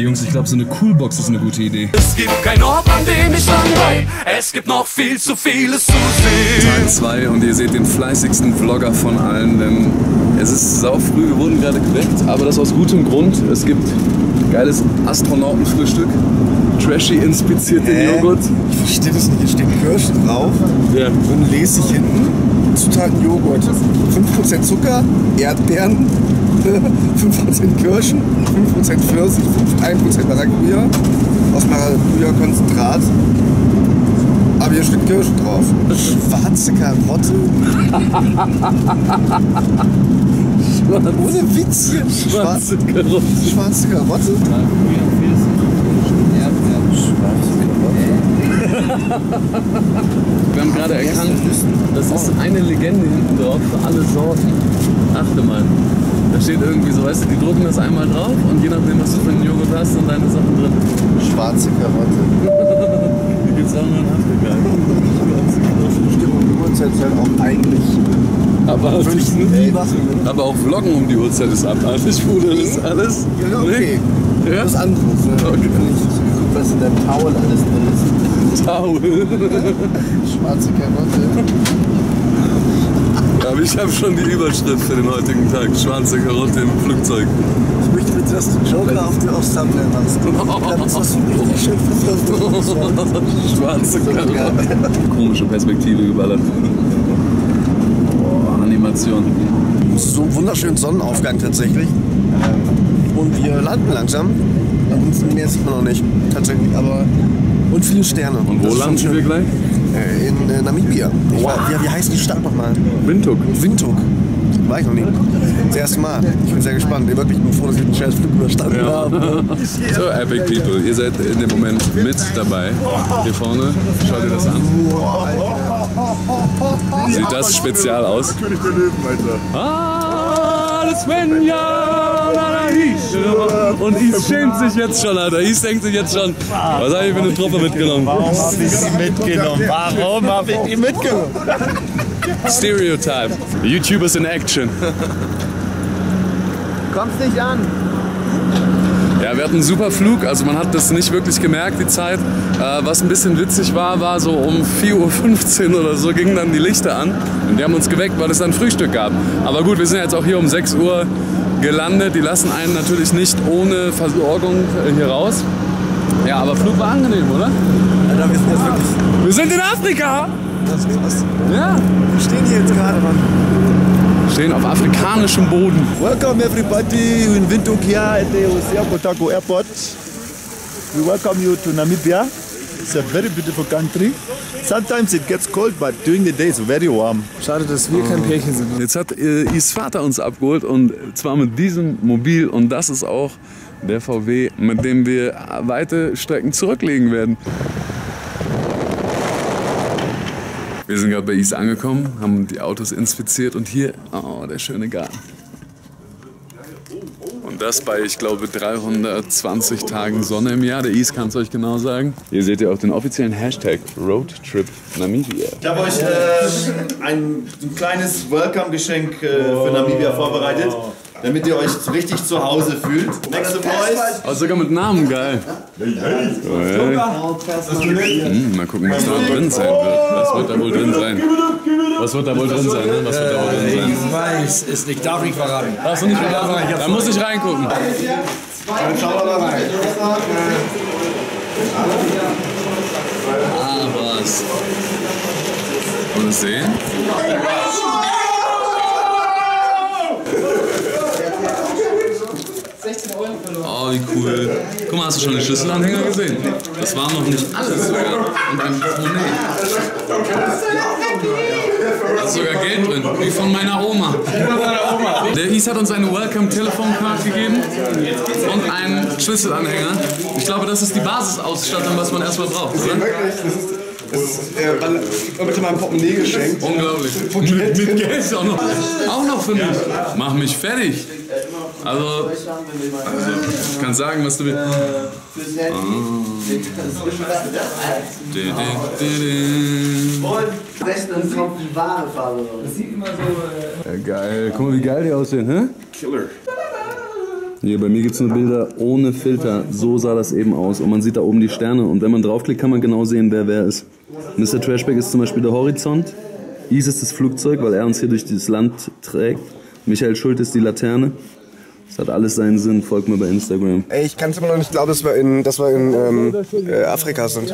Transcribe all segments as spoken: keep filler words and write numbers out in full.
Jungs, ich glaube, so eine Coolbox ist eine gute Idee. Es gibt keinen Ort, an dem ich langweil. Es gibt noch viel zu vieles zu sehen. Tag zwei und ihr seht den fleißigsten Vlogger von allen, denn es ist sau früh. Wir wurden gerade geweckt, aber das aus gutem Grund. Es gibt geiles Astronautenfrühstück. Trashy inspizierte äh, Joghurt. Ich verstehe das nicht. Hier stehen Kirschen drauf. Ja. Und lese ich hinten. Zutaten Joghurt. fünf Prozent Zucker, Erdbeeren, fünf Prozent Kirschen, fünf Prozent Pfirsich, ein Prozent Maracuja, aus Maracuja-Konzentrat, aber hier steht Kirschen drauf. Schwarze Karotte? Ohne Witz! Schwarze Karotte. Schwarze Karotte? Wir haben gerade erkannt, das ist eine Legende hinten drauf für alle Sorten. Achte mal. Da steht irgendwie so, weißt du, die drucken das einmal drauf und je nachdem, was du für einen Joghurt hast, sind deine Sachen drin. Schwarze Karotte. Die gibt's auch nur in Afrika. Schwarze Karotte. Stimmt, um die Uhrzeit ist halt auch eigentlich. Aber, aber, ich nie machen. Aber auch Vloggen um die Uhrzeit ist abartig, Bruder. Das ist alles. Ja, okay. Nee? Ja? Das andere. Okay. Ich guck, was in deinem Towel alles drin ist. Towel? Schwarze Karotte. Aber ich habe schon die Überschrift für den heutigen Tag. Schwarze Karotte im Flugzeug. Ich möchte bitte, dass du Joker auf dir aufs Thumbnail machst. Das hast du richtig schön versucht. Schwarze Karotte. Komische Perspektive geballert. Boah, Animation. So einen wunderschönen Sonnenaufgang tatsächlich. Und wir landen langsam. Ansonsten mehr sieht man noch nicht. Tatsächlich, aber... Und viele Sterne. Und wo landen wir gleich? In äh, Namibia. Wow. War, wie, wie heißt die Stadt nochmal? Windhoek. Windhoek. War ich noch nie. Das erste Mal. Ich bin sehr gespannt. Ich bin froh, dass ich den scheiß Flug überstanden ja. habe. So, Epic People, ihr seid in dem Moment mit dabei. Hier vorne, schaut ihr das an. Sieht das spezial aus? König der Löwen, Alter. Und Is schämt sich jetzt schon, Alter. Is denkt sich jetzt schon, was habe ich für eine Truppe mitgenommen? Warum habe ich sie mitgenommen? Warum habe ich die mitgenommen? Stereotype. YouTubers in Action. Kommst nicht an. Ja, wir hatten einen super Flug, also man hat das nicht wirklich gemerkt, die Zeit. Äh, was ein bisschen witzig war, war so um vier Uhr fünfzehn oder so gingen dann die Lichter an. Und die haben uns geweckt, weil es dann Frühstück gab. Aber gut, wir sind jetzt auch hier um sechs Uhr gelandet. Die lassen einen natürlich nicht ohne Versorgung hier raus. Ja, aber Flug war angenehm, oder? Alter, wir sind jetzt wirklich... Wir sind in Afrika! Das ist krass. Ja. Wir stehen hier jetzt gerade, Mann. Wir stehen auf afrikanischem Boden. Welcome everybody in Windhoek here at the Oshikoto Airport. We welcome you to Namibia. It's a very beautiful country. Sometimes it gets cold, but during the day it's very warm. Schade, dass wir kein Pärchen sind. Jetzt hat äh, Is Vater uns abgeholt und zwar mit diesem Mobil und das ist auch der V W, mit dem wir weite Strecken zurücklegen werden. Wir sind gerade bei Is angekommen, haben die Autos inspiziert und hier, oh, der schöne Garten. Und das bei, ich glaube, dreihundertzwanzig Tagen Sonne im Jahr. Der Is kann es euch genau sagen. Hier seht ihr auch den offiziellen Hashtag RoadTripNamibia. Ich habe euch äh, ein, ein kleines Welcome-Geschenk äh, für Namibia vorbereitet, damit ihr euch richtig zu Hause fühlt. Maxim Noise. Oh, sogar mit Namen, geil. Hey, hey. Okay. Hm, mal gucken, was da drin sein wird. Was wird da wohl drin sein? Was wird da wohl drin sein? Was wird da wohl drin sein? Ich weiß es nicht, darf nicht verraten. Darfst du nicht verraten? Da muss ich reingucken. Dann schauen wir mal rein. Ah, was? Wollen wir es sehen? Oh, wie cool. Guck mal, hast du schon den Schlüsselanhänger gesehen? Das war noch nicht alles sogar. Und ein Portemonnaie. Da ist sogar Geld drin, wie von meiner Oma. Der Is hat uns eine Welcome-Telefon-Card gegeben und einen Schlüsselanhänger. Ich glaube, das ist die Basisausstattung, was man erstmal braucht, oder? Das ist, äh, weil ich habe mein Portemonnaie geschenkt. Unglaublich. Mit, mit Geld auch noch. Auch noch für mich. Mach mich fertig. Also, also, ich kann sagen, was du willst. Und rechts kommt die wahre Farbe. Das sieht immer so... Geil. Guck mal, wie geil die aussehen, hä? Killer. Nee, bei mir gibt es nur Bilder ohne Filter. So sah das eben aus. Und man sieht da oben die Sterne. Und wenn man draufklickt, kann man genau sehen, wer wer ist. Mister Trashpack ist zum Beispiel der Horizont. E E S ist das Flugzeug, weil er uns hier durch dieses Land trägt. Michael Schulte ist die Laterne. Das hat alles seinen Sinn. Folgt mir bei Instagram. Ey, ich kann es immer noch nicht glauben, dass wir in, dass wir in ähm, äh, Afrika sind.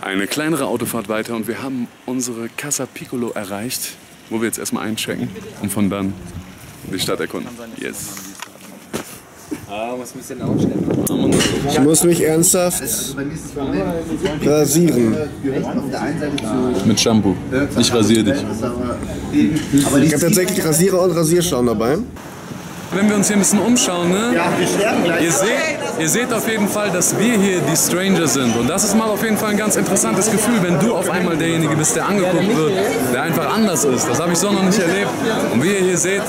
Eine kleinere Autofahrt weiter und wir haben unsere Casa Piccolo erreicht, wo wir jetzt erstmal einchecken und von dann die Stadt erkunden. Yes. Ich muss mich ernsthaft rasieren. Mit Shampoo. Ich rasiere dich. Ich habe tatsächlich Rasierer und Rasierschaum dabei. Wenn wir uns hier ein bisschen umschauen, ne? Ja, wir sterben gleich. Ihr seht, ihr seht auf jeden Fall, dass wir hier die Stranger sind. Und das ist mal auf jeden Fall ein ganz interessantes Gefühl, wenn du auf einmal derjenige bist, der angeguckt wird, der einfach anders ist. Das habe ich so noch nicht erlebt. Und wie ihr hier seht,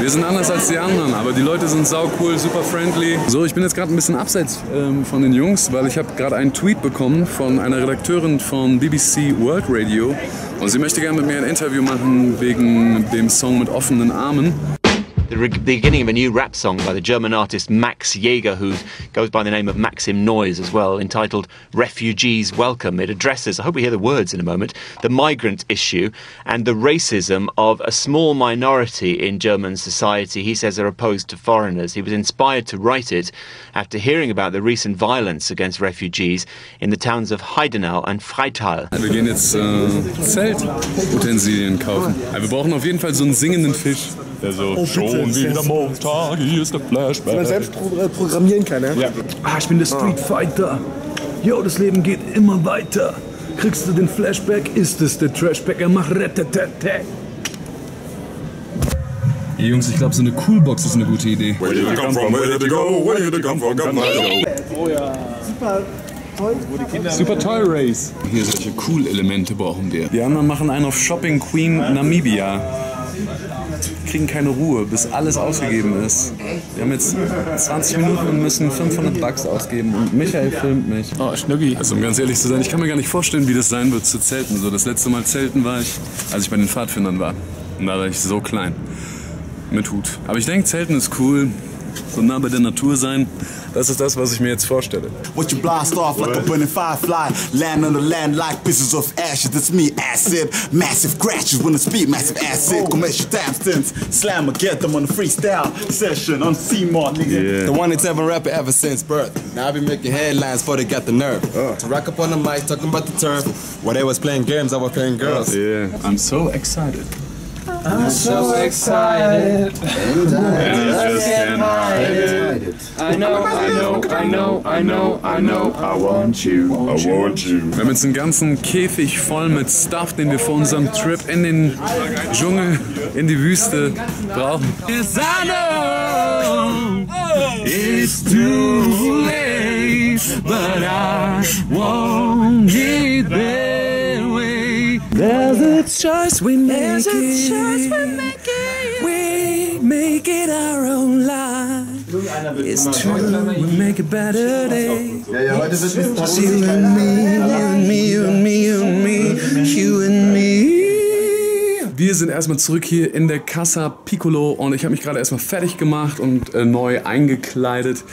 wir sind anders als die anderen, aber die Leute sind sau cool, super friendly. So, ich bin jetzt gerade ein bisschen abseits ähm, von den Jungs, weil ich habe gerade einen Tweet bekommen von einer Redakteurin von B B C World Radio und sie möchte gerne mit mir ein Interview machen wegen dem Song Mit offenen Armen. The beginning of a new rap song by the German artist Max Jäger, who goes by the name of Maxim Noise as well, entitled Refugees Welcome. It addresses, I hope we hear the words in a moment, the migrant issue and the racism of a small minority in German society he says are opposed to foreigners. He was inspired to write it after hearing about the recent violence against refugees in the towns of Heidenau and Freital. Wir gehen jetzt äh, Zeltutensilien kaufen. Aber wir brauchen auf jeden Fall so einen singenden Fisch. Der so, oh, schon wieder Montag, hier ist der Flashback. Man selbst pro programmieren kann, ne? Ja. Ah, ich bin der Street Fighter. Yo, das Leben geht immer weiter. Kriegst du den Flashback, ist es der Trashback, er macht Rettetetet. Hey Jungs, ich glaube, so eine Coolbox ist eine gute Idee. Where did you come from, where did you go, where did you come from, come on. Oh ja. Super. Super Toy Race. Hier, solche Cool-Elemente brauchen wir. Die anderen machen einen auf Shopping Queen Namibia. Kriegen keine Ruhe, bis alles ausgegeben ist. Wir haben jetzt zwanzig Minuten und müssen fünfhundert Bucks ausgeben und Michael filmt mich. Oh, Schnucki. Also um ganz ehrlich zu sein, ich kann mir gar nicht vorstellen, wie das sein wird zu zelten. So, das letzte Mal zelten war ich, als ich bei den Pfadfindern war. Und da war ich so klein. Mit Hut. Aber ich denke, zelten ist cool. So nah bei der Natur sein, das ist das, was ich mir jetzt vorstelle. What you blast off like a burning firefly, land on the land like pieces of ashes. That's me, acid, massive crashes when I speak, massive acid, commercial abstinence, slammer, get them on the freestyle session on Seymour, nigga. Yeah. The one that's ever rapper ever since birth. Now I've been making headlines before they got the nerve uh. to rock up on the mic talking about the turf. While they was playing games, I was playing girls. Yeah, I'm so excited. I'm so excited, and I just can't hide it. I know, I know, I know, I know, I know, I want you, I want you. Wir haben jetzt einen ganzen Käfig voll mit Stuff, den wir vor unserem Trip in den Dschungel, in die Wüste brauchen. Yes, I know it's too late, but I won't get there. There's a choice we make. There's it. There's a choice we make it. We make it our own life. It's true, we make a better day. It's true, it's you and me, and me, and me, and me, you and me. Wir sind erstmal zurück hier in der Casa Piccolo und ich habe mich gerade erstmal fertig gemacht und äh, neu eingekleidet.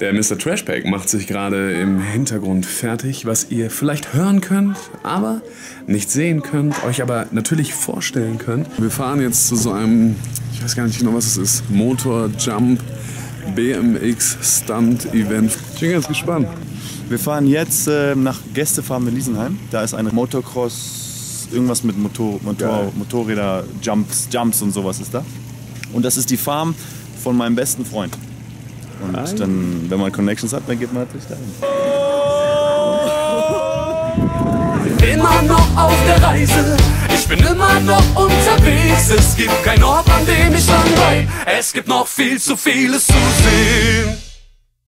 Der Mister Trashpack macht sich gerade im Hintergrund fertig, was ihr vielleicht hören könnt, aber nicht sehen könnt, euch aber natürlich vorstellen könnt. Wir fahren jetzt zu so einem, ich weiß gar nicht genau, was es ist, Motor-Jump-B M X-Stunt-Event. Ich bin ganz gespannt. Wir fahren jetzt äh, nach Gästefarm Elisenheim. Da ist eine Motocross, irgendwas mit Motor, Motor, Motorräder, Jumps, Jumps und sowas ist da. Und das ist die Farm von meinem besten Freund. Und dann, wenn man Connections hat, dann geht man natürlich dahin. Immer noch auf der Reise, ich bin immer noch unterwegs. Es gibt keinen Ort, an dem ich langweil. Es gibt noch viel zu vieles zu sehen.